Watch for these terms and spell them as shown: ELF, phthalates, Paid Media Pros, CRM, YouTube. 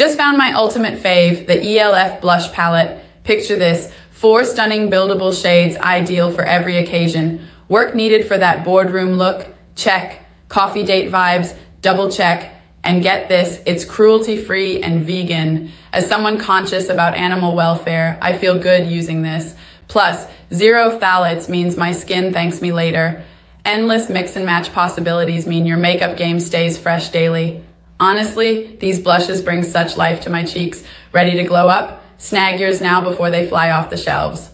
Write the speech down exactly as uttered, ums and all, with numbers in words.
Just found my ultimate fave, the E L F blush palette. Picture this, four stunning buildable shades, ideal for every occasion. Work needed for that boardroom look, check. Coffee date vibes, double check. And get this, it's cruelty-free and vegan. As someone conscious about animal welfare, I feel good using this. Plus, zero phthalates means my skin thanks me later. Endless mix and match possibilities mean your makeup game stays fresh daily. Honestly, these blushes bring such life to my cheeks. Ready to glow up? Snag yours now before they fly off the shelves.